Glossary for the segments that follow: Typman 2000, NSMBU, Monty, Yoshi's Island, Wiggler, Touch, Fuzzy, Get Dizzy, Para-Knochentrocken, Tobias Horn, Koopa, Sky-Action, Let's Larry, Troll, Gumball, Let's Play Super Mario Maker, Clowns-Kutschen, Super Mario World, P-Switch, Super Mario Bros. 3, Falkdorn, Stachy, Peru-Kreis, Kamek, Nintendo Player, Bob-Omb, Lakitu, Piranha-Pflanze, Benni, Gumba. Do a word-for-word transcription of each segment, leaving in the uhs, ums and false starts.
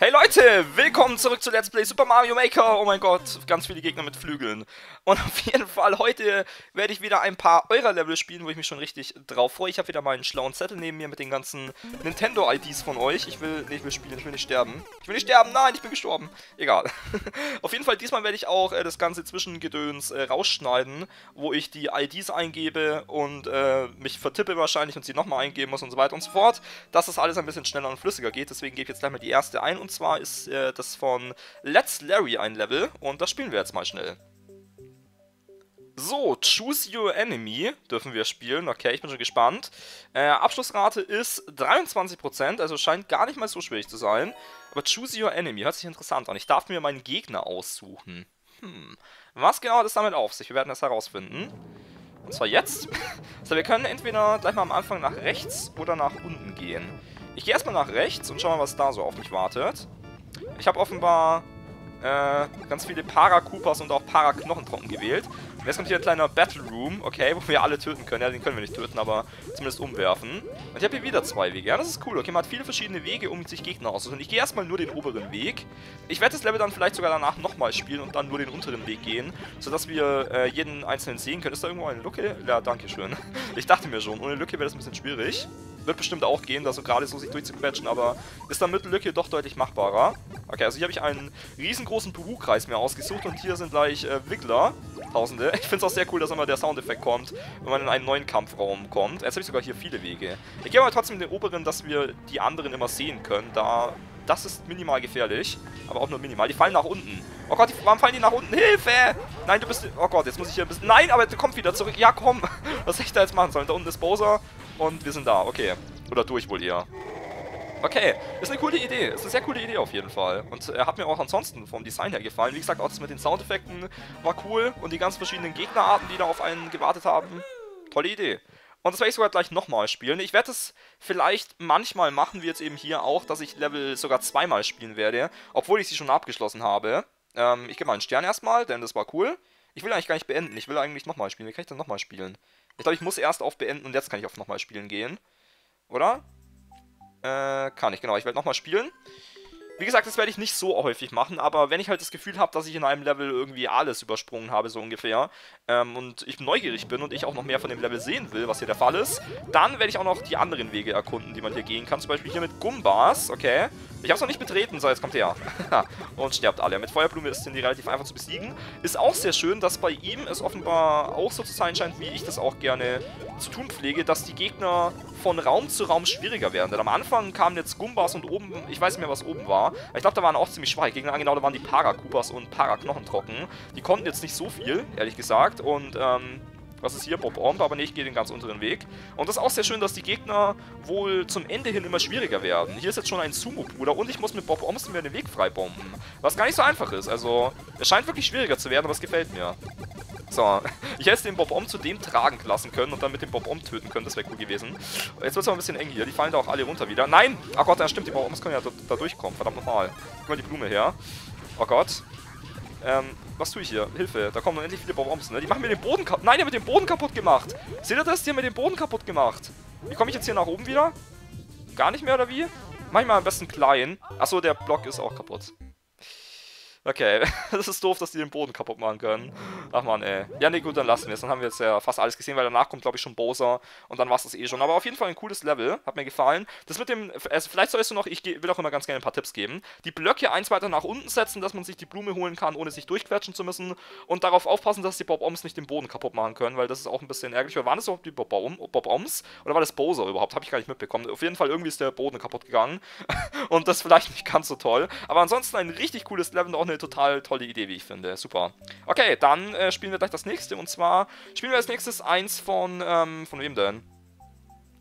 Hey Leute, willkommen zurück zu Let's Play Super Mario Maker. Oh mein Gott, ganz viele Gegner mit Flügeln. Und auf jeden Fall, heute werde ich wieder ein paar eurer Level spielen, wo ich mich schon richtig drauf freue. Ich habe wieder meinen schlauen Zettel neben mir mit den ganzen Nintendo-I Ds von euch. Ich will, nee, ich will spielen, ich will nicht sterben. Ich will nicht sterben, nein, ich bin gestorben. Egal. Auf jeden Fall, diesmal werde ich auch äh, das ganze Zwischengedöns äh, rausschneiden, wo ich die I Ds eingebe und äh, mich vertippe wahrscheinlich und sie nochmal eingeben muss und so weiter und so fort. Dass das alles ein bisschen schneller und flüssiger geht, deswegen gebe ich jetzt gleich mal die erste ein. Und Und zwar ist äh, das von Let's Larry ein Level und das spielen wir jetzt mal schnell. So, Choose Your Enemy dürfen wir spielen. Okay, ich bin schon gespannt. Äh, Abschlussrate ist dreiundzwanzig Prozent, also scheint gar nicht mal so schwierig zu sein. Aber Choose Your Enemy hört sich interessant an. Ich darf mir meinen Gegner aussuchen. Hm, was genau hat es damit auf sich? Wir werden das herausfinden. Und zwar jetzt. Also wir können entweder gleich mal am Anfang nach rechts oder nach unten gehen. Ich gehe erstmal nach rechts und schau mal, was da so auf mich wartet. Ich habe offenbar äh, ganz viele Para-Koopas und auch Para-Knochentrocken gewählt. Und jetzt kommt hier ein kleiner Battle Room, okay, wo wir alle töten können. Ja, den können wir nicht töten, aber zumindest umwerfen. Und ich habe hier wieder zwei Wege. Ja, das ist cool. Okay, man hat viele verschiedene Wege, um sich Gegner auszusuchen. Ich gehe erstmal nur den oberen Weg. Ich werde das Level dann vielleicht sogar danach nochmal spielen und dann nur den unteren Weg gehen, sodass wir äh, jeden einzelnen sehen können. Ist da irgendwo eine Lücke? Ja, danke schön. Ich dachte mir schon, ohne Lücke wäre das ein bisschen schwierig. Wird bestimmt auch gehen, da so gerade so sich durchzuquetschen, aber ist dann mit Lücke doch deutlich machbarer. Okay, also hier habe ich einen riesengroßen Peru-Kreis mir ausgesucht und hier sind gleich äh, Wiggler, Tausende. Ich finde es auch sehr cool, dass immer der Soundeffekt kommt, wenn man in einen neuen Kampfraum kommt. Jetzt habe ich sogar hier viele Wege. Ich gehe aber trotzdem den oberen, dass wir die anderen immer sehen können, da das ist minimal gefährlich, aber auch nur minimal. Die fallen nach unten. Oh Gott, die, warum fallen die nach unten? Hilfe! Nein, du bist... Oh Gott, jetzt muss ich hier ein bisschen... Nein, aber du kommst wieder zurück. Ja, komm. Was hätte ich da jetzt machen sollen? Da unten ist Bowser und wir sind da. Okay. Oder durch wohl eher. Okay. Ist eine coole Idee. Ist eine sehr coole Idee auf jeden Fall. Und äh, hat mir auch ansonsten vom Design her gefallen. Wie gesagt, auch das mit den Soundeffekten war cool. Und die ganz verschiedenen Gegnerarten, die da auf einen gewartet haben. Tolle Idee. Und das werde ich sogar gleich nochmal spielen. Ich werde es vielleicht manchmal machen, wie jetzt eben hier auch, dass ich Level sogar zweimal spielen werde. Obwohl ich sie schon abgeschlossen habe. Ähm, ich gebe mal einen Stern erstmal, denn das war cool. Ich will eigentlich gar nicht beenden, ich will eigentlich nochmal spielen. Wie kann ich denn nochmal spielen? Ich glaube, ich muss erst auf beenden und jetzt kann ich auf nochmal spielen gehen. Oder? Äh, kann ich, genau. Ich werde nochmal spielen. Wie gesagt, das werde ich nicht so häufig machen, aber wenn ich halt das Gefühl habe, dass ich in einem Level irgendwie alles übersprungen habe, so ungefähr, ähm, und ich neugierig bin und ich auch noch mehr von dem Level sehen will, was hier der Fall ist, dann werde ich auch noch die anderen Wege erkunden, die man hier gehen kann. Zum Beispiel hier mit Gumbas, okay. Ich habe es noch nicht betreten, so jetzt kommt er. Und sterbt alle. Mit Feuerblume ist die relativ einfach zu besiegen. Ist auch sehr schön, dass bei ihm es offenbar auch so zu sein scheint, wie ich das auch gerne zu tun pflege, dass die Gegner von Raum zu Raum schwieriger werden. Denn am Anfang kamen jetzt Gumbas und oben, ich weiß nicht mehr, was oben war. Ich glaube, da waren auch ziemlich schwache Gegner, genau, da waren die Para-Koopas und Para-Knochentrocken. Die konnten jetzt nicht so viel, ehrlich gesagt. Und, ähm, was ist hier? Bob-Omb, aber nee, ich gehe den ganz unteren Weg. Und das ist auch sehr schön, dass die Gegner wohl zum Ende hin immer schwieriger werden. Hier ist jetzt schon ein Sumo-Bruder und ich muss mit Bob-Ombs mir den Weg freibomben. Was gar nicht so einfach ist, also, es scheint wirklich schwieriger zu werden, aber es gefällt mir. So, ich hätte den Bob-Omb zu dem tragen lassen können und dann mit dem Bob-Omb töten können, das wäre cool gewesen. Jetzt wird es aber ein bisschen eng hier, die fallen da auch alle runter wieder. Nein! Oh Gott, ja stimmt, die Bob-Ombs können ja da, da durchkommen, verdammt nochmal. Gib mal die Blume her. Oh Gott. Ähm, was tue ich hier? Hilfe, da kommen endlich viele Bob-Ombs, ne? Die machen mir den Boden kaputt. Nein, die haben mir den Boden kaputt gemacht! Seht ihr das? Die haben mir den Boden kaputt gemacht. Wie komme ich jetzt hier nach oben wieder? Gar nicht mehr, oder wie? Mach ich mal am besten klein. Achso, der Block ist auch kaputt. Okay, das ist doof, dass die den Boden kaputt machen können. Ach man, ey. Ja, ne, gut, dann lassen wir es. Dann haben wir jetzt ja fast alles gesehen, weil danach kommt, glaube ich, schon Bowser. Und dann war es das eh schon. Aber auf jeden Fall ein cooles Level. Hat mir gefallen. Das mit dem... Also vielleicht sollst du noch... Ich will auch immer ganz gerne ein paar Tipps geben. Die Blöcke eins weiter nach unten setzen, dass man sich die Blume holen kann, ohne sich durchquetschen zu müssen. Und darauf aufpassen, dass die Bob-Oms nicht den Boden kaputt machen können, weil das ist auch ein bisschen ärgerlich. Waren das überhaupt die Bob-Oms? Oder war das Bowser überhaupt? Habe ich gar nicht mitbekommen. Auf jeden Fall, irgendwie ist der Boden kaputt gegangen. Und das vielleicht nicht ganz so toll. Aber ansonsten ein richtig cooles Level und auch eine total tolle Idee, wie ich finde. Super. Okay, dann äh, spielen wir gleich das nächste. Und zwar spielen wir als nächstes eins von, ähm, von wem denn?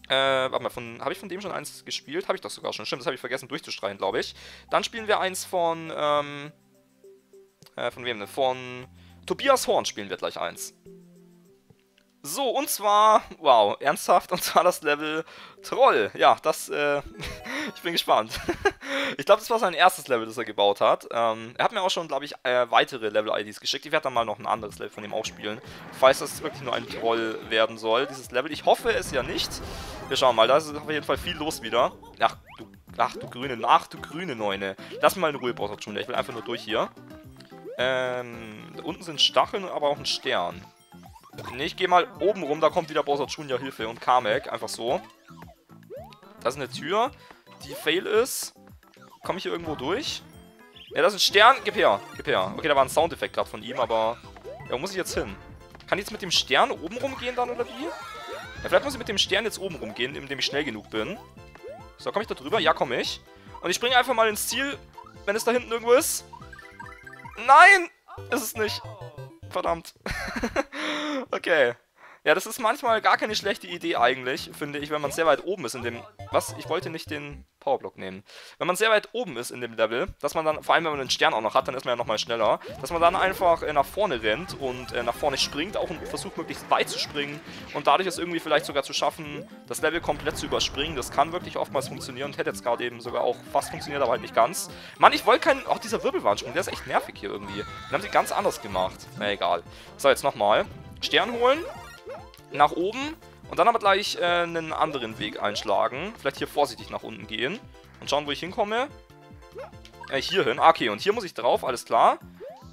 Äh, warte mal, von, habe ich von dem schon eins gespielt? Habe ich doch sogar schon. Stimmt, das habe ich vergessen durchzustreichen, glaube ich. Dann spielen wir eins von, ähm, äh, von wem denn? Von Tobias Horn spielen wir gleich eins. So, und zwar, wow, ernsthaft, und zwar das Level Troll. Ja, das, äh, ich bin gespannt. Ich glaube, das war sein erstes Level, das er gebaut hat. Ähm, er hat mir auch schon, glaube ich, äh, weitere Level-I Ds geschickt. Ich werde dann mal noch ein anderes Level von ihm auch spielen, falls das wirklich nur ein Troll werden soll, dieses Level. Ich hoffe es ja nicht. Wir schauen mal, da ist auf jeden Fall viel los wieder. Ach, du Ach du grüne, ach du grüne Neune. Lass mich mal in Ruhe, Bowser Junior Ich will einfach nur durch hier. Ähm, da unten sind Stacheln, aber auch ein Stern. Ne, ich gehe mal oben rum, da kommt wieder Bowser Junior Hilfe und Kamek, einfach so. Das ist eine Tür, die fail ist. Komme ich hier irgendwo durch? Ja, das ist ein Stern. Gib her, gib her. Okay, da war ein Soundeffekt gerade von ihm, aber... Ja, wo muss ich jetzt hin? Kann ich jetzt mit dem Stern oben rumgehen dann, oder wie? Ja, vielleicht muss ich mit dem Stern jetzt oben rumgehen, indem ich schnell genug bin. So, komme ich da drüber? Ja, komme ich. Und ich springe einfach mal ins Ziel, wenn es da hinten irgendwo ist. Nein! Ist es nicht. Verdammt. Okay. Ja, das ist manchmal gar keine schlechte Idee eigentlich, finde ich, wenn man sehr weit oben ist in dem... Was? Ich wollte nicht den Powerblock nehmen. Wenn man sehr weit oben ist in dem Level, dass man dann, vor allem wenn man den Stern auch noch hat, dann ist man ja nochmal schneller, dass man dann einfach äh, nach vorne rennt und äh, nach vorne springt, auch und versucht möglichst weit zu springen und dadurch es irgendwie vielleicht sogar zu schaffen, das Level komplett zu überspringen. Das kann wirklich oftmals funktionieren und hätte jetzt gerade eben sogar auch fast funktioniert, aber halt nicht ganz. Mann, ich wollte keinen... Auch dieser Wirbelwandsprung, der ist echt nervig hier irgendwie. Den haben sie ganz anders gemacht. Na egal. So, jetzt nochmal. Stern holen. Nach oben und dann aber gleich äh, einen anderen Weg einschlagen. Vielleicht hier vorsichtig nach unten gehen und schauen, wo ich hinkomme. Äh, hier hin. Ah, okay, und hier muss ich drauf, alles klar.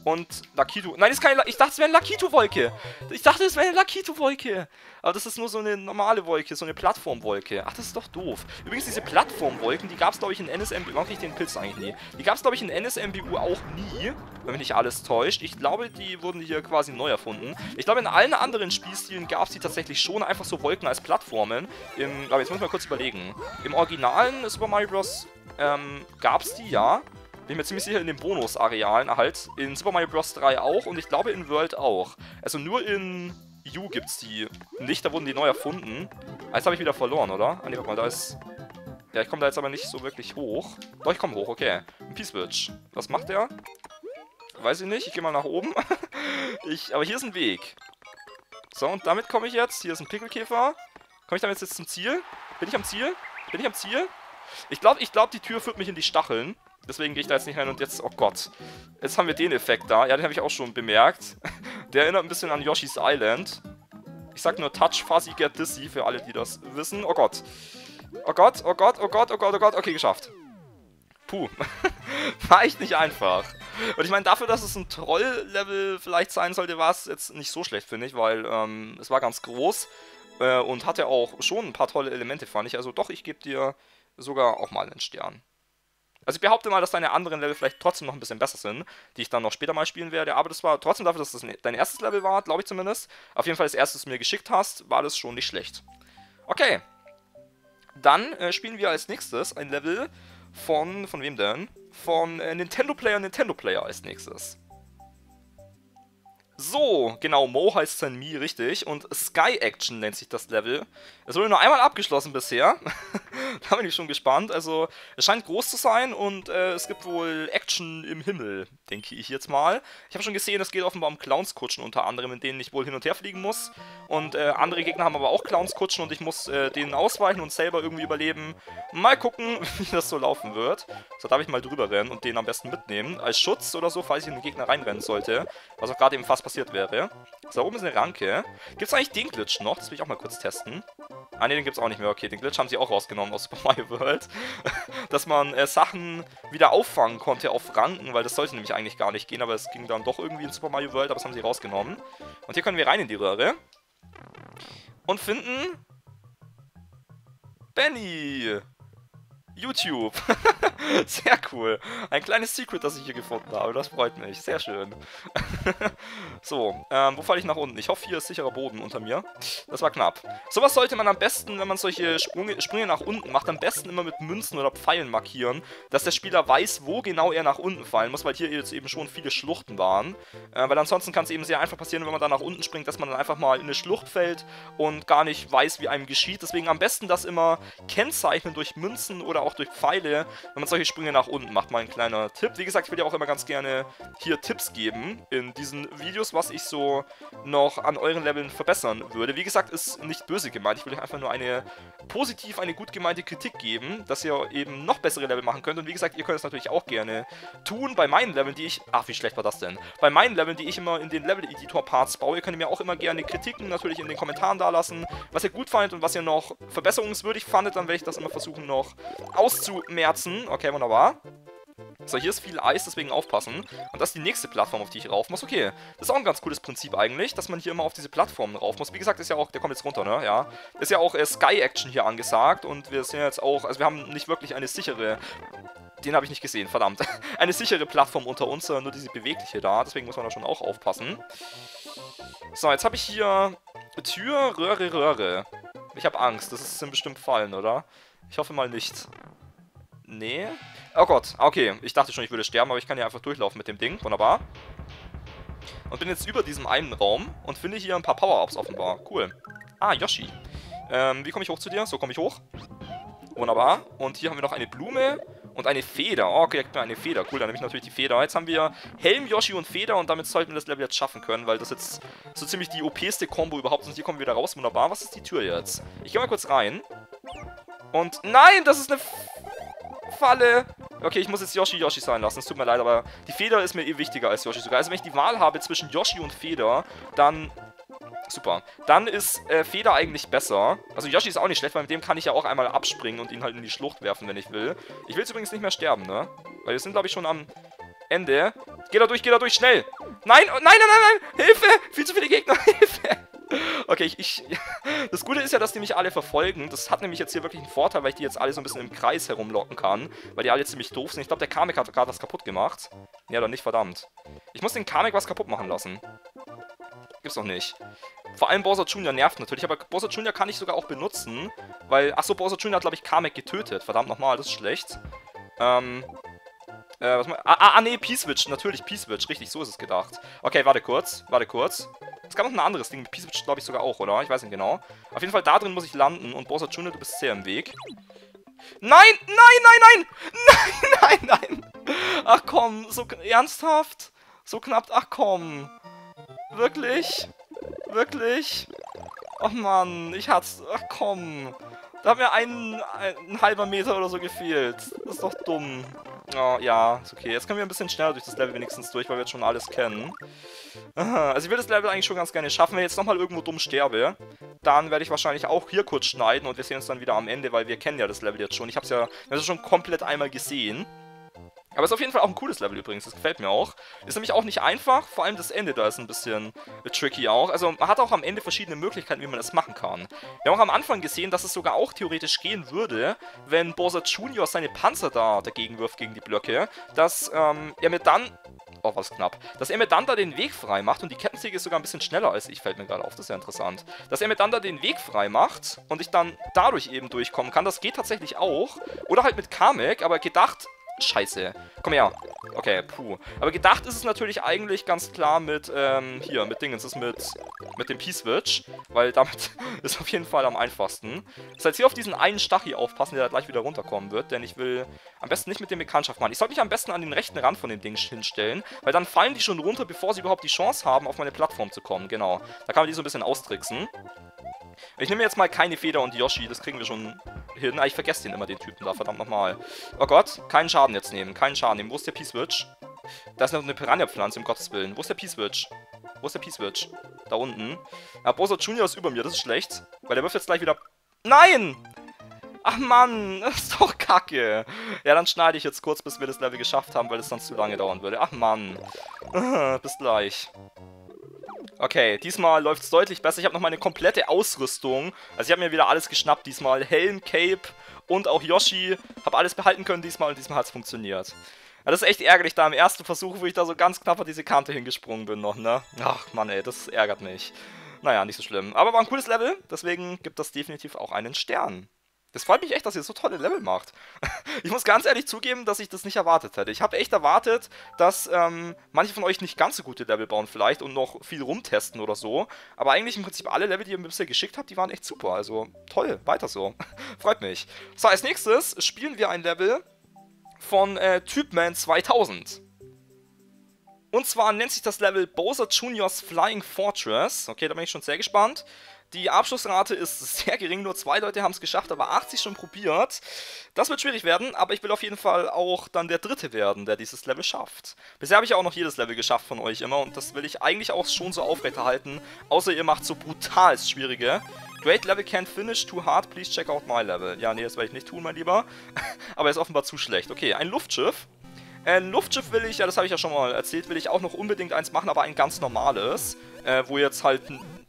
Und Lakitu. Nein, das ist keine La ich dachte, es wäre eine Lakitu-Wolke. Ich dachte, es wäre eine Lakitu-Wolke. Aber das ist nur so eine normale Wolke, so eine Plattformwolke. Ach, das ist doch doof. Übrigens, diese Plattformwolken, die gab es, glaube ich, in N S M B U. Warum kriege ich den Pilz eigentlich nie? Die gab es, glaube ich, in N S M B U auch nie. Wenn mich nicht alles täuscht. Ich glaube, die wurden hier quasi neu erfunden. Ich glaube, in allen anderen Spielstilen gab es die tatsächlich schon einfach so Wolken als Plattformen. Im, aber jetzt muss ich mal kurz überlegen. Im originalen Super Mario Bros. Ähm, gab es die, ja. Bin mir ziemlich sicher in den Bonus-Arealen halt. In Super Mario Bros. drei auch und ich glaube in World auch. Also nur in U gibt's die nicht, da wurden die neu erfunden. Ah, jetzt habe ich wieder verloren, oder? Ah, ne, guck mal, da ist... Ja, ich komme da jetzt aber nicht so wirklich hoch. Doch, ich komme hoch, okay. Ein P-Switch. Was macht der? Weiß ich nicht, ich gehe mal nach oben. ich... Aber hier ist ein Weg. So, und damit komme ich jetzt. Hier ist ein Pickelkäfer. Komme ich damit jetzt zum Ziel? Bin ich am Ziel? Bin ich am Ziel? Ich glaube, ich glaube, die Tür führt mich in die Stacheln. Deswegen gehe ich da jetzt nicht rein und jetzt, oh Gott. Jetzt haben wir den Effekt da. Ja, den habe ich auch schon bemerkt. Der erinnert ein bisschen an Yoshi's Island. Ich sag nur Touch, Fuzzy, Get Dizzy für alle, die das wissen. Oh Gott. Oh Gott, oh Gott, oh Gott, oh Gott, oh Gott. Okay, geschafft. Puh. War echt nicht einfach. Und ich meine, dafür, dass es ein Troll-Level vielleicht sein sollte, war es jetzt nicht so schlecht, finde ich. Weil ähm, es war ganz groß. Äh, und hatte auch schon ein paar tolle Elemente, fand ich. Also doch, ich gebe dir sogar auch mal einen Stern. Also ich behaupte mal, dass deine anderen Level vielleicht trotzdem noch ein bisschen besser sind, die ich dann noch später mal spielen werde. Aber das war trotzdem dafür, dass das dein erstes Level war, glaube ich zumindest. Auf jeden Fall das erste, das du mir geschickt hast, war das schon nicht schlecht. Okay. Dann äh, spielen wir als nächstes ein Level von... Von wem denn? Von äh, Nintendo Player, Nintendo Player als nächstes. So, genau, Mo heißt sein Mi, richtig. Und Sky-Action nennt sich das Level. Es wurde nur einmal abgeschlossen bisher. Da bin ich schon gespannt. Also, es scheint groß zu sein und äh, es gibt wohl Action im Himmel, denke ich jetzt mal. Ich habe schon gesehen, es geht offenbar um Clowns-Kutschen unter anderem, in denen ich wohl hin und her fliegen muss. Und äh, andere Gegner haben aber auch Clowns-Kutschen und ich muss äh, denen ausweichen und selber irgendwie überleben. Mal gucken, wie das so laufen wird. So, darf ich mal drüber rennen und den am besten mitnehmen. Als Schutz oder so, falls ich in den Gegner reinrennen sollte. Was auch gerade eben fast passiert wäre. So, da oben ist eine Ranke. Gibt es eigentlich den Glitch noch? Das will ich auch mal kurz testen. Ah ne, den gibt es auch nicht mehr. Okay, den Glitch haben sie auch rausgenommen aus Super Mario World. Dass man äh, Sachen wieder auffangen konnte auf Ranken, weil das sollte nämlich eigentlich gar nicht gehen, aber es ging dann doch irgendwie in Super Mario World, aber das haben sie rausgenommen. Und hier können wir rein in die Röhre. Und finden... Benni! YouTube. Sehr cool. Ein kleines Secret, das ich hier gefunden habe. Das freut mich. Sehr schön. So, ähm, wo falle ich nach unten? Ich hoffe, hier ist sicherer Boden unter mir. Das war knapp. Sowas sollte man am besten, wenn man solche Sprünge, Sprünge nach unten macht, am besten immer mit Münzen oder Pfeilen markieren, dass der Spieler weiß, wo genau er nach unten fallen muss, weil hier jetzt eben schon viele Schluchten waren. Äh, weil ansonsten kann es eben sehr einfach passieren, wenn man da nach unten springt, dass man dann einfach mal in eine Schlucht fällt und gar nicht weiß, wie einem geschieht. Deswegen am besten das immer kennzeichnen durch Münzen oder auch durch Pfeile, wenn man solche Sprünge nach unten gefunden macht. Mal ein kleiner Tipp. Wie gesagt, ich will ja auch immer ganz gerne hier Tipps geben in diesen Videos, was ich so noch an euren Leveln verbessern würde. Wie gesagt, ist nicht böse gemeint. Ich will euch einfach nur eine positiv, eine gut gemeinte Kritik geben, dass ihr eben noch bessere Level machen könnt. Und wie gesagt, ihr könnt es natürlich auch gerne tun. Bei meinen Leveln, die ich... Ach, wie schlecht war das denn? Bei meinen Leveln, die ich immer in den Level-Editor-Parts baue, könnt ihr mir auch immer gerne Kritiken natürlich in den Kommentaren dalassen, was ihr gut fandet und was ihr noch verbesserungswürdig fandet. Dann werde ich das immer versuchen, noch auszumerzen. Okay, wunderbar. So, hier ist viel Eis, deswegen aufpassen. Und das ist die nächste Plattform, auf die ich rauf muss. Okay, das ist auch ein ganz cooles Prinzip eigentlich, dass man hier immer auf diese Plattformen rauf muss. Wie gesagt, ist ja auch, der kommt jetzt runter, ne? Ja. Ist ja auch äh, Sky-Action hier angesagt. Und wir sind jetzt auch, also wir haben nicht wirklich eine sichere... Den habe ich nicht gesehen, verdammt. Eine sichere Plattform unter uns, nur diese bewegliche da. Deswegen muss man da schon auch aufpassen. So, jetzt habe ich hier Tür, Röhre, Röhre. Ich habe Angst, das sind bestimmt Fallen, oder? Ich hoffe mal nicht. Nee. Oh Gott, okay. Ich dachte schon, ich würde sterben, aber ich kann ja einfach durchlaufen mit dem Ding. Wunderbar. Und bin jetzt über diesem einen Raum und finde hier ein paar Power-Ups offenbar. Cool. Ah, Yoshi. Ähm, wie komme ich hoch zu dir? So komme ich hoch. Wunderbar. Und hier haben wir noch eine Blume. Und eine Feder. Oh, okay, eine Feder. Cool, dann nehme ich natürlich die Feder. Jetzt haben wir Helm, Yoshi und Feder und damit sollten wir das Level jetzt schaffen können, weil das jetzt so ziemlich die O P-ste Kombo überhaupt ist. Und hier kommen wir wieder raus. Wunderbar. Was ist die Tür jetzt? Ich gehe mal kurz rein. Und nein, das ist eine Falle. Okay, ich muss jetzt Yoshi Yoshi sein lassen. Es tut mir leid, aber die Feder ist mir eh wichtiger als Yoshi sogar. Also wenn ich die Wahl habe zwischen Yoshi und Feder, dann... Super. Dann ist äh, Feder eigentlich besser. Also Yoshi ist auch nicht schlecht, weil mit dem kann ich ja auch einmal abspringen und ihn halt in die Schlucht werfen, wenn ich will. Ich will jetzt übrigens nicht mehr sterben, ne? Weil wir sind, glaube ich, schon am Ende. Geh da durch, geh da durch, schnell! Nein, oh, nein, nein, nein, nein! Hilfe! Viel zu viele Gegner, Hilfe! Okay, ich, ich... Das Gute ist ja, dass die mich alle verfolgen. Das hat nämlich jetzt hier wirklich einen Vorteil, weil ich die jetzt alle so ein bisschen im Kreis herumlocken kann. Weil die alle ziemlich doof sind. Ich glaube, der Kamek hat gerade was kaputt gemacht. Ja, oder nicht, verdammt. Ich muss den Kamek was kaputt machen lassen. Gibt's noch nicht. Vor allem Bowser Junior nervt natürlich, aber Bowser Junior kann ich sogar auch benutzen, weil... Achso, Bowser Junior hat, glaube ich, Kamek getötet. Verdammt nochmal, das ist schlecht. Ähm... Äh, was mal... Ah, ah, nee, P-Switch, natürlich, P-Switch. Richtig, so ist es gedacht. Okay, warte kurz, warte kurz. Es gab noch ein anderes Ding mit P-Switch, glaube ich, sogar auch, oder? Ich weiß nicht genau. Auf jeden Fall, da drin muss ich landen und Bowser Junior, du bist sehr im Weg. Nein, nein, nein, nein! Nein, nein, nein! Ach komm, so ernsthaft? So knapp, ach komm... Wirklich? Wirklich? Oh Mann, ich hat's... Ach komm. Da hat mir ein, ein, ein halber Meter oder so gefehlt. Das ist doch dumm. Oh, ja, ist okay. Jetzt können wir ein bisschen schneller durch das Level wenigstens durch, weil wir jetzt schon alles kennen. Also ich will das Level eigentlich schon ganz gerne schaffen. Wenn ich jetzt nochmal irgendwo dumm sterbe, dann werde ich wahrscheinlich auch hier kurz schneiden und wir sehen uns dann wieder am Ende, weil wir kennen ja das Level jetzt schon. Ich hab's ja also schon komplett einmal gesehen. Aber es ist auf jeden Fall auch ein cooles Level übrigens, das gefällt mir auch. Ist nämlich auch nicht einfach, vor allem das Ende da ist ein bisschen tricky auch. Also man hat auch am Ende verschiedene Möglichkeiten, wie man das machen kann. Wir haben auch am Anfang gesehen, dass es sogar auch theoretisch gehen würde, wenn Bowser Junior seine Panzer da dagegen wirft gegen die Blöcke, dass ähm, er mir dann... Oh, was knapp. Dass er mir dann da den Weg frei macht und die Kettensäge ist sogar ein bisschen schneller als ich, fällt mir gerade auf, das ist ja interessant. Dass er mir dann da den Weg frei macht und ich dann dadurch eben durchkommen kann, das geht tatsächlich auch. Oder halt mit Kamek, aber gedacht... Scheiße. Komm her. Okay, puh. Aber gedacht ist es natürlich eigentlich ganz klar mit, ähm, hier, mit Dingens, ist mit, mit dem P-Switch, weil damit ist auf jeden Fall am einfachsten. Das heißt, hier auf diesen einen Stachy aufpassen, der da gleich wieder runterkommen wird, denn ich will am besten nicht mit dem Bekanntschaft machen. Ich sollte mich am besten an den rechten Rand von dem Ding hinstellen, weil dann fallen die schon runter, bevor sie überhaupt die Chance haben, auf meine Plattform zu kommen. Genau. Da kann man die so ein bisschen austricksen. Ich nehme jetzt mal keine Feder und Yoshi, das kriegen wir schon hin. Ah, ich vergesse den immer, den Typen da, verdammt nochmal. Oh Gott, keinen Schaden jetzt nehmen, keinen Schaden nehmen. Wo ist der P-Switch? Da ist noch eine Piranha-Pflanze, um Gottes Willen. Wo ist der P-Switch? Wo ist der P-Switch? Da unten. Ah, Bowser Junior ist über mir, das ist schlecht. Weil der wirft jetzt gleich wieder... Nein! Ach Mann, das ist doch kacke. Ja, dann schneide ich jetzt kurz, bis wir das Level geschafft haben, weil es sonst zu lange dauern würde. Ach Mann. Bis gleich. Okay, diesmal läuft es deutlich besser. Ich habe noch meine komplette Ausrüstung. Also ich habe mir wieder alles geschnappt diesmal. Helm, Cape und auch Yoshi. Habe alles behalten können diesmal und diesmal hat es funktioniert. Ja, das ist echt ärgerlich da im ersten Versuch, wo ich da so ganz knapp an diese Kante hingesprungen bin noch, ne? Ach Mann ey, das ärgert mich. Naja, nicht so schlimm. Aber war ein cooles Level, deswegen gibt das definitiv auch einen Stern. Das freut mich echt, dass ihr so tolle Level macht. Ich muss ganz ehrlich zugeben, dass ich das nicht erwartet hätte. Ich habe echt erwartet, dass ähm, manche von euch nicht ganz so gute Level bauen vielleicht und noch viel rumtesten oder so. Aber eigentlich im Prinzip alle Level, die ihr mir bisher geschickt habt, die waren echt super. Also toll, weiter so. Freut mich. So, als nächstes spielen wir ein Level, von äh, Typman zweitausend. Und zwar nennt sich das Level Bowser Juniors Flying Fortress. Okay, da bin ich schon sehr gespannt. Die Abschlussrate ist sehr gering, nur zwei Leute haben es geschafft, aber achtzig schon probiert. Das wird schwierig werden, aber ich will auf jeden Fall auch dann der Dritte werden, der dieses Level schafft. Bisher habe ich ja auch noch jedes Level geschafft von euch immer und das will ich eigentlich auch schon so aufrechterhalten. Außer ihr macht so brutal schwierige. Great Level can't finish, too hard, please check out my level. Ja, nee, das werde ich nicht tun, mein Lieber. Aber er ist offenbar zu schlecht. Okay, ein Luftschiff. Ein Luftschiff will ich, ja, das habe ich ja schon mal erzählt, will ich auch noch unbedingt eins machen, aber ein ganz normales. Äh, wo jetzt halt,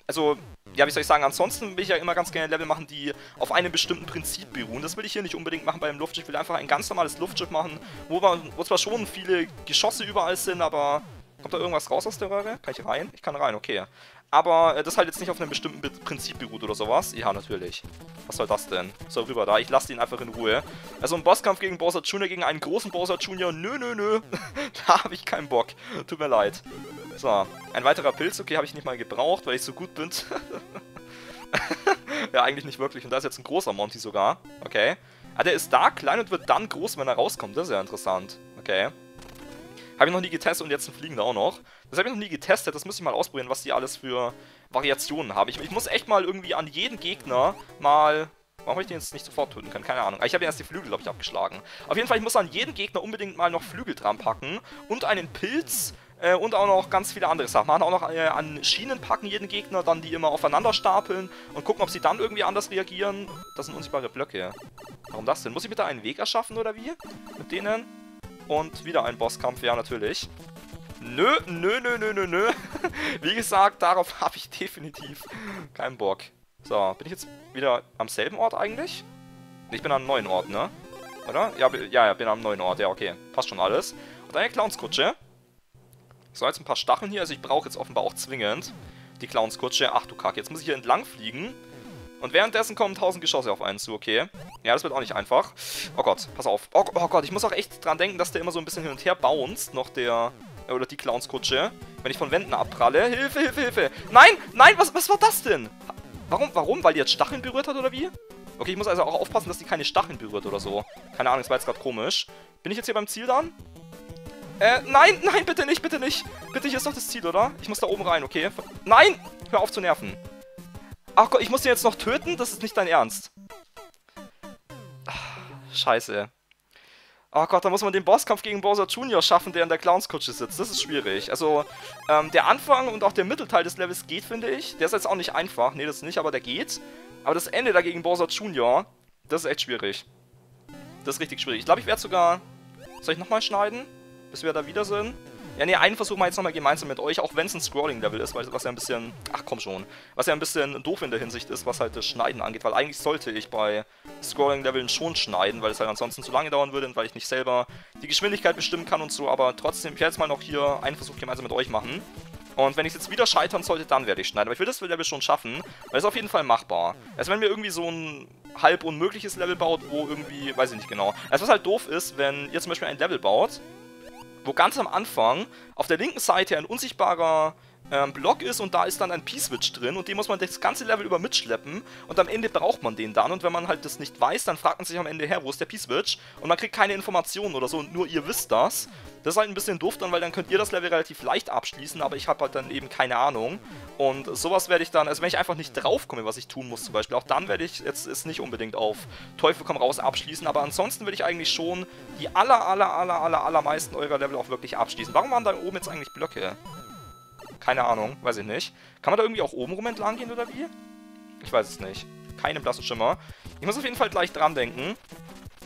also... Ja, wie soll ich sagen, ansonsten will ich ja immer ganz gerne Level machen, die auf einem bestimmten Prinzip beruhen. Das will ich hier nicht unbedingt machen bei einem Luftschiff. Ich will einfach ein ganz normales Luftschiff machen, wo, man, wo zwar schon viele Geschosse überall sind, aber... Kommt da irgendwas raus aus der Röhre? Kann ich rein? Ich kann rein, okay. Aber äh, das halt jetzt nicht auf einem bestimmten Be Prinzip beruht oder sowas. Ja, natürlich. Was soll das denn? So, rüber da. Ich lasse ihn einfach in Ruhe. Also ein Bosskampf gegen Bowser Junior, gegen einen großen Bowser Junior. Nö, nö, nö. Da habe ich keinen Bock. Tut mir leid. So, ein weiterer Pilz. Okay, habe ich nicht mal gebraucht, weil ich so gut bin. Ja, eigentlich nicht wirklich. Und da ist jetzt ein großer Monty sogar. Okay. Ah, der ist da klein und wird dann groß, wenn er rauskommt. Das ist ja interessant. Okay. Habe ich noch nie getestet und jetzt ein Fliegender auch noch. Das habe ich noch nie getestet, das muss ich mal ausprobieren, was die alles für Variationen haben. Ich, ich muss echt mal irgendwie an jeden Gegner mal... Warum habe ich den jetzt nicht sofort töten können? Keine Ahnung. Ich habe erst die Flügel, glaube ich, abgeschlagen. Auf jeden Fall, ich muss an jeden Gegner unbedingt mal noch Flügel dran packen und einen Pilz... Äh, und auch noch ganz viele andere Sachen. Man kann auch noch äh, an Schienen packen, jeden Gegner, dann die immer aufeinander stapeln und gucken, ob sie dann irgendwie anders reagieren. Das sind unsichtbare Blöcke. Warum das denn? Muss ich bitte einen Weg erschaffen oder wie? Mit denen? Und wieder ein Bosskampf, ja natürlich. Nö, nö, nö, nö, nö, nö. Wie gesagt, darauf habe ich definitiv keinen Bock. So, bin ich jetzt wieder am selben Ort eigentlich? Ich bin an einem neuen Ort, ne? Oder? Ja, ja, ja, bin am neuen Ort, ja, okay. Passt schon alles. Und eine Clowns-Kutsche. So, jetzt ein paar Stacheln hier. Also ich brauche jetzt offenbar auch zwingend die Clowns-Kutsche. Ach du Kacke, jetzt muss ich hier entlang fliegen. Und währenddessen kommen tausend Geschosse auf einen zu, okay. Ja, das wird auch nicht einfach. Oh Gott, pass auf. Oh, oh Gott, ich muss auch echt dran denken, dass der immer so ein bisschen hin und her bounced, noch der... Äh, oder die Clownskutsche. Wenn ich von Wänden abpralle. Hilfe, Hilfe, Hilfe. Nein, nein, was, was war das denn? Warum, warum? Weil die jetzt Stacheln berührt hat, oder wie? Okay, ich muss also auch aufpassen, dass die keine Stacheln berührt oder so. Keine Ahnung, das war jetzt gerade komisch. Bin ich jetzt hier beim Ziel dann? Äh, nein, nein, bitte nicht, bitte nicht. Bitte, hier ist doch das Ziel, oder? Ich muss da oben rein, okay? Nein! Hör auf zu nerven. Ach Gott, ich muss den jetzt noch töten? Das ist nicht dein Ernst. Ach, scheiße. Oh Gott, da muss man den Bosskampf gegen Bowser Junior schaffen, der in der Clownskutsche sitzt. Das ist schwierig. Also, ähm, der Anfang und auch der Mittelteil des Levels geht, finde ich. Der ist jetzt auch nicht einfach. Nee, das nicht, aber der geht. Aber das Ende dagegen Bowser Junior, das ist echt schwierig. Das ist richtig schwierig. Ich glaube, ich werde sogar... Soll ich nochmal schneiden? Bis wir da wieder sind? Ja, ne, einen versuchen wir jetzt nochmal gemeinsam mit euch, auch wenn es ein Scrolling-Level ist, weil was ja ein bisschen, ach komm schon, was ja ein bisschen doof in der Hinsicht ist, was halt das Schneiden angeht, weil eigentlich sollte ich bei Scrolling-Leveln schon schneiden, weil es halt ansonsten zu lange dauern würde und weil ich nicht selber die Geschwindigkeit bestimmen kann und so, aber trotzdem, ich werde jetzt mal noch hier einen Versuch gemeinsam mit euch machen. Und wenn ich es jetzt wieder scheitern sollte, dann werde ich schneiden. Aber ich will das Level schon schaffen, weil es auf jeden Fall machbar ist. Also wenn mir irgendwie so ein halb unmögliches Level baut, wo irgendwie, weiß ich nicht genau. Also was halt doof ist, wenn ihr zum Beispiel ein Level baut, wo ganz am Anfang auf der linken Seite ein unsichtbarer ähm, Block ist und da ist dann ein P-Switch drin und den muss man das ganze Level über mitschleppen und am Ende braucht man den dann und wenn man halt das nicht weiß, dann fragt man sich am Ende her, wo ist der P-Switch und man kriegt keine Informationen oder so und nur ihr wisst das. Das ist halt ein bisschen doof dann, weil dann könnt ihr das Level relativ leicht abschließen, aber ich habe halt dann eben keine Ahnung und sowas werde ich dann, also wenn ich einfach nicht draufkomme, was ich tun muss zum Beispiel, auch dann werde ich jetzt ist nicht unbedingt auf Teufel komm raus abschließen, aber ansonsten will ich eigentlich schon die aller aller aller aller allermeisten eurer Level auch wirklich abschließen. Warum waren da oben jetzt eigentlich Blöcke? Keine Ahnung, weiß ich nicht. Kann man da irgendwie auch oben rum entlang gehen oder wie? Ich weiß es nicht. Keine blassen Schimmer. Ich muss auf jeden Fall gleich dran denken,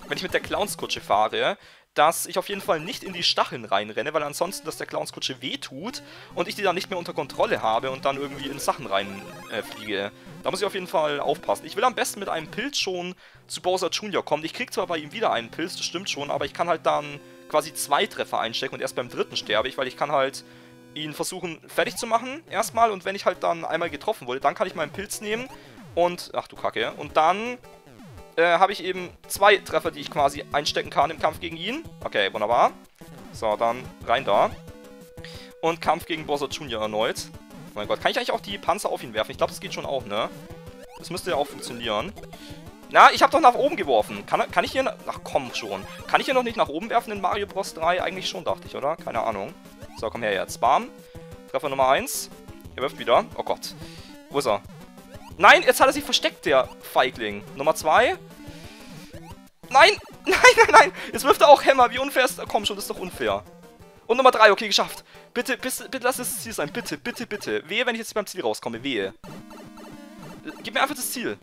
wenn ich mit der Clownskutsche fahre, dass ich auf jeden Fall nicht in die Stacheln reinrenne, weil ansonsten, dass der Clownskutsche wehtut und ich die dann nicht mehr unter Kontrolle habe und dann irgendwie in Sachen reinfliege. Äh, da muss ich auf jeden Fall aufpassen. Ich will am besten mit einem Pilz schon zu Bowser Junior kommen. Ich krieg zwar bei ihm wieder einen Pilz, das stimmt schon, aber ich kann halt dann quasi zwei Treffer einstecken und erst beim dritten sterbe ich, weil ich kann halt... ihn versuchen fertig zu machen, erstmal, und wenn ich halt dann einmal getroffen wurde, dann kann ich meinen Pilz nehmen und, ach du Kacke, und dann äh, habe ich eben zwei Treffer, die ich quasi einstecken kann im Kampf gegen ihn. Okay, wunderbar. So, dann rein da. Und Kampf gegen Bowser Junior erneut. Oh mein Gott, kann ich eigentlich auch die Panzer auf ihn werfen? Ich glaube, das geht schon auch, ne? Das müsste ja auch funktionieren. Na, ich habe doch nach oben geworfen. Kann, kann ich hier... Ach komm schon. Kann ich hier noch nicht nach oben werfen in Mario Bros drei? Eigentlich schon, dachte ich, oder? Keine Ahnung. So, komm her jetzt. Bam. Treffer Nummer eins. Er wirft wieder. Oh Gott. Wo ist er? Nein, jetzt hat er sich versteckt, der Feigling. Nummer zwei. Nein! Nein, nein, nein! Jetzt wirft er auch Hämmer. Wie unfair ist... Komm schon, das ist doch unfair. Und Nummer drei. Okay, geschafft. Bitte, bitte, bitte lass das Ziel sein. Bitte, bitte, bitte. Wehe, wenn ich jetzt beim Ziel rauskomme. Wehe. Gib mir einfach das Ziel.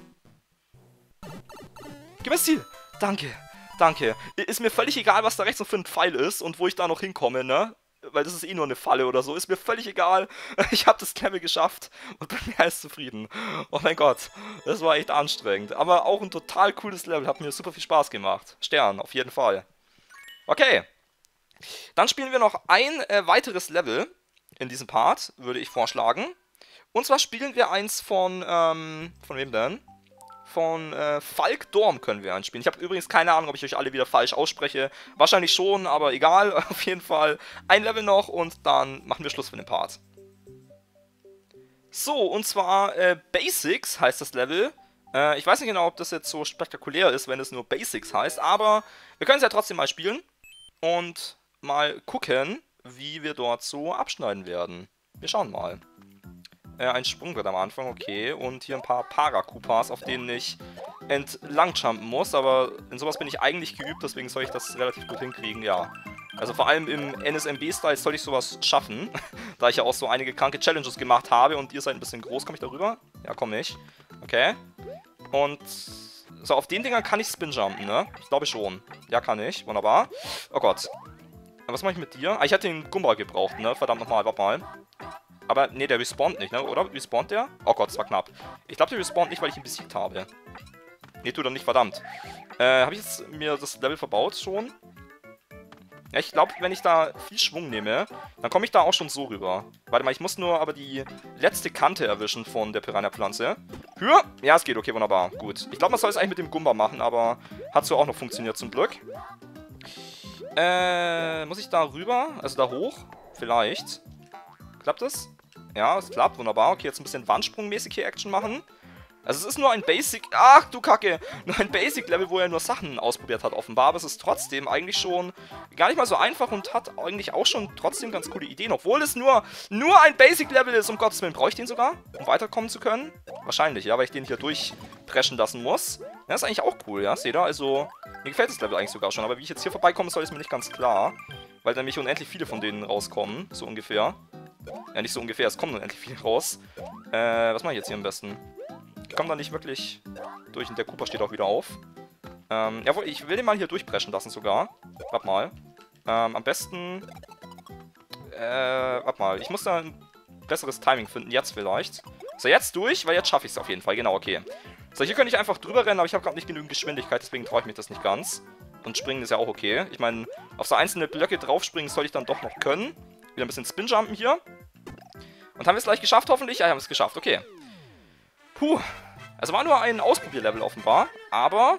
Gib mir das Ziel. Danke. Danke. Ist mir völlig egal, was da rechts noch für ein Pfeil ist und wo ich da noch hinkomme, ne? Weil das ist eh nur eine Falle oder so. Ist mir völlig egal. Ich habe das Level geschafft und bin mir alles zufrieden. Oh mein Gott. Das war echt anstrengend. Aber auch ein total cooles Level. Hat mir super viel Spaß gemacht. Stern, auf jeden Fall. Okay. Dann spielen wir noch ein äh, weiteres Level in diesem Part, würde ich vorschlagen. Und zwar spielen wir eins von, ähm, von wem denn? Von äh, Falkdorn können wir einspielen. Ich habe übrigens keine Ahnung, ob ich euch alle wieder falsch ausspreche. Wahrscheinlich schon, aber egal. Auf jeden Fall ein Level noch und dann machen wir Schluss für den Part. So, und zwar äh, Basics heißt das Level. Äh, ich weiß nicht genau, ob das jetzt so spektakulär ist, wenn es nur Basics heißt, aber wir können es ja trotzdem mal spielen und mal gucken, wie wir dort so abschneiden werden. Wir schauen mal. Äh, ein Sprungbrett am Anfang, okay. Und hier ein paar Para-Koopas, auf denen ich entlang jumpen muss. Aber in sowas bin ich eigentlich geübt, deswegen soll ich das relativ gut hinkriegen, ja. Also vor allem im N S M B-Style soll ich sowas schaffen. Da ich ja auch so einige kranke Challenges gemacht habe und ihr seid ein bisschen groß. Komme ich da rüber? Ja, komme ich. Okay. Und so, auf den Dingern kann ich Spin-Jumpen, ne? Ich glaube schon. Ja, kann ich. Wunderbar. Oh Gott. Was mache ich mit dir? Ah, ich hatte den Gumball gebraucht, ne? Verdammt nochmal, warte mal. Aber, ne, der respawnt nicht, ne? Oder? Respawnt der? Oh Gott, das war knapp. Ich glaube, der respawnt nicht, weil ich ihn besiegt habe. Ne, tut er nicht, verdammt. Äh, habe ich jetzt mir das Level verbaut schon? Ja, ich glaube, wenn ich da viel Schwung nehme, dann komme ich da auch schon so rüber. Warte mal, ich muss nur aber die letzte Kante erwischen von der Piranha-Pflanze. Hür! Ja, es geht, okay, wunderbar. Gut. Ich glaube, man soll es eigentlich mit dem Gumba machen, aber hat so auch noch funktioniert zum Glück. Äh, muss ich da rüber? Also da hoch? Vielleicht. Klappt das? Ja, es klappt. Wunderbar. Okay, jetzt ein bisschen Wandsprungmäßig hier Action machen. Also es ist nur ein Basic... Ach, du Kacke! Nur ein Basic-Level, wo er nur Sachen ausprobiert hat, offenbar. Aber es ist trotzdem eigentlich schon gar nicht mal so einfach und hat eigentlich auch schon trotzdem ganz coole Ideen. Obwohl es nur, nur ein Basic-Level ist. Um Gottes Willen, brauche ich den sogar, um weiterkommen zu können? Wahrscheinlich, ja, weil ich den hier durchpreschen lassen muss. Ja, ist eigentlich auch cool, ja, seht ihr? Also, mir gefällt das Level eigentlich sogar schon. Aber wie ich jetzt hier vorbeikomme, soll, ist mir nicht ganz klar. Weil nämlich unendlich viele von denen rauskommen, so ungefähr. Ja, nicht so ungefähr, es kommen unendlich viele raus. Äh, was mache ich jetzt hier am besten? Ich komme da nicht wirklich durch und der Koopa steht auch wieder auf. Ähm, jawohl, ich will den mal hier durchpreschen lassen sogar. Warte mal. Ähm, am besten... Äh, warte mal. Ich muss da ein besseres Timing finden, jetzt vielleicht. So, jetzt durch, weil jetzt schaffe ich es auf jeden Fall. Genau, okay. So, hier könnte ich einfach drüber rennen, aber ich habe gerade nicht genügend Geschwindigkeit, deswegen traue ich mich das nicht ganz. Und springen ist ja auch okay. Ich meine, auf so einzelne Blöcke draufspringen soll ich dann doch noch können. Wieder ein bisschen Spin-Jumpen hier. Und haben wir es gleich geschafft, hoffentlich? Ja, haben wir es geschafft, okay. Puh. Also war nur ein Ausprobierlevel offenbar, aber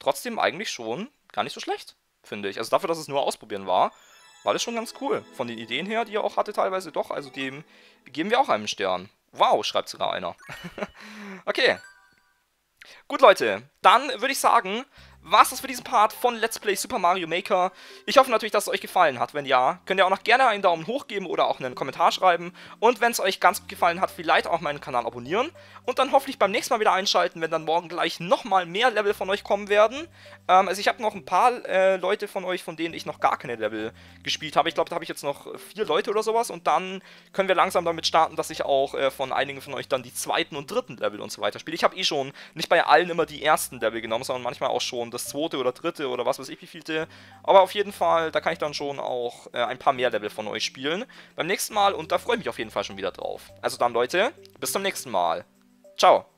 trotzdem eigentlich schon gar nicht so schlecht, finde ich. Also dafür, dass es nur Ausprobieren war, war das schon ganz cool. Von den Ideen her, die ihr auch hatte teilweise, doch, also dem geben wir auch einen Stern. Wow, schreibt sogar einer. Okay. Gut, Leute, dann würde ich sagen, was ist für diesen Part von Let's Play Super Mario Maker. Ich hoffe natürlich, dass es euch gefallen hat. Wenn ja, könnt ihr auch noch gerne einen Daumen hoch geben oder auch einen Kommentar schreiben. Und wenn es euch ganz gut gefallen hat, vielleicht auch meinen Kanal abonnieren. Und dann hoffentlich beim nächsten Mal wieder einschalten, wenn dann morgen gleich nochmal mehr Level von euch kommen werden. Ähm, also ich habe noch ein paar äh, Leute von euch, von denen ich noch gar keine Level gespielt habe. Ich glaube, da habe ich jetzt noch vier Leute oder sowas. Und dann können wir langsam damit starten, dass ich auch äh, von einigen von euch dann die zweiten und dritten Level und so weiter spiele. Ich habe eh schon nicht bei allen immer die ersten Level genommen, sondern manchmal auch schon das zweite oder dritte oder was weiß ich wievielte. Aber auf jeden Fall, da kann ich dann schon auch äh, ein paar mehr Level von euch spielen beim nächsten Mal und da freue ich mich auf jeden Fall schon wieder drauf. Also dann Leute, bis zum nächsten Mal. Ciao.